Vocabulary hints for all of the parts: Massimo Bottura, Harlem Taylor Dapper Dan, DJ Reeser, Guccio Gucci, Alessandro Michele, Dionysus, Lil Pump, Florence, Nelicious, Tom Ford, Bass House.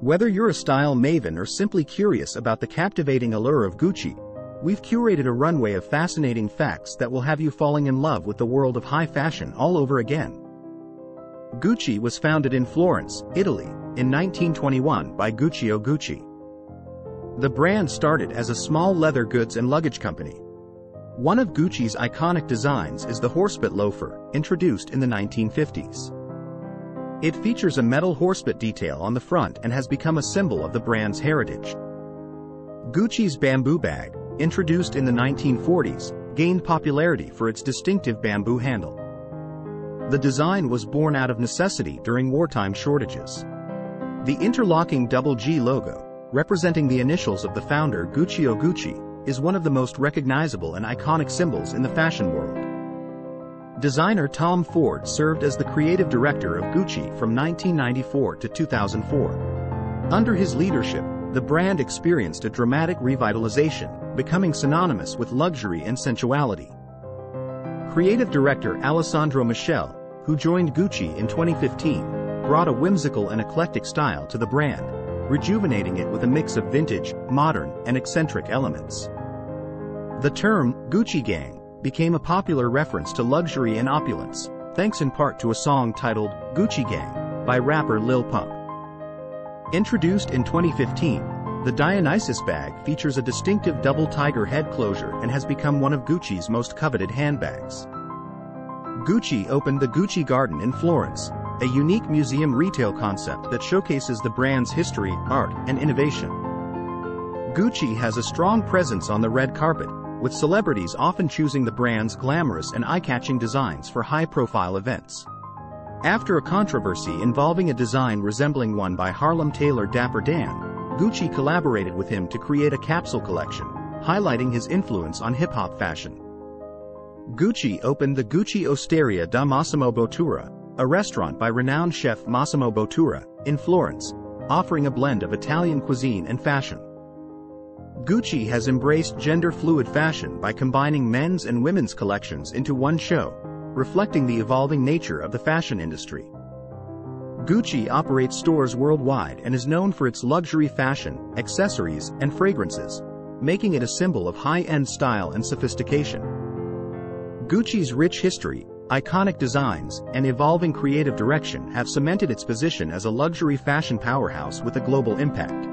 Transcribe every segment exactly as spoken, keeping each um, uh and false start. Whether you're a style maven or simply curious about the captivating allure of Gucci, we've curated a runway of fascinating facts that will have you falling in love with the world of high fashion all over again. Gucci was founded in Florence, Italy, in nineteen twenty-one by Guccio Gucci. The brand started as a small leather goods and luggage company. One of Gucci's iconic designs is the horsebit loafer, introduced in the nineteen fifties. It features a metal horsebit detail on the front and has become a symbol of the brand's heritage. Gucci's bamboo bag, introduced in the nineteen forties, gained popularity for its distinctive bamboo handle. The design was born out of necessity during wartime shortages. The interlocking double G logo, representing the initials of the founder Guccio Gucci, is one of the most recognizable and iconic symbols in the fashion world. Designer Tom Ford served as the creative director of Gucci from nineteen ninety-four to two thousand four. Under his leadership, the brand experienced a dramatic revitalization, becoming synonymous with luxury and sensuality. Creative director Alessandro Michele, who joined Gucci in twenty fifteen, brought a whimsical and eclectic style to the brand, rejuvenating it with a mix of vintage, modern, and eccentric elements. The term, Gucci Gang, became a popular reference to luxury and opulence, thanks in part to a song titled, Gucci Gang, by rapper Lil Pump. Introduced in twenty fifteen, the Dionysus bag features a distinctive double tiger head closure and has become one of Gucci's most coveted handbags. Gucci opened the Gucci Garden in Florence, a unique museum retail concept that showcases the brand's history, art, and innovation. Gucci has a strong presence on the red carpet, with celebrities often choosing the brand's glamorous and eye-catching designs for high-profile events. After a controversy involving a design resembling one by Harlem Taylor Dapper Dan, Gucci collaborated with him to create a capsule collection, highlighting his influence on hip-hop fashion. Gucci opened the Gucci Osteria da Massimo Bottura, a restaurant by renowned chef Massimo Bottura, in Florence, offering a blend of Italian cuisine and fashion. Gucci has embraced gender-fluid fashion by combining men's and women's collections into one show, reflecting the evolving nature of the fashion industry. Gucci operates stores worldwide and is known for its luxury fashion, accessories, and fragrances, making it a symbol of high-end style and sophistication. Gucci's rich history, iconic designs, and evolving creative direction have cemented its position as a luxury fashion powerhouse with a global impact.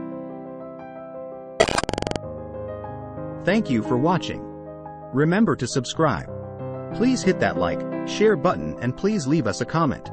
Thank you for watching. Remember to subscribe. Please hit that like, share button and please leave us a comment.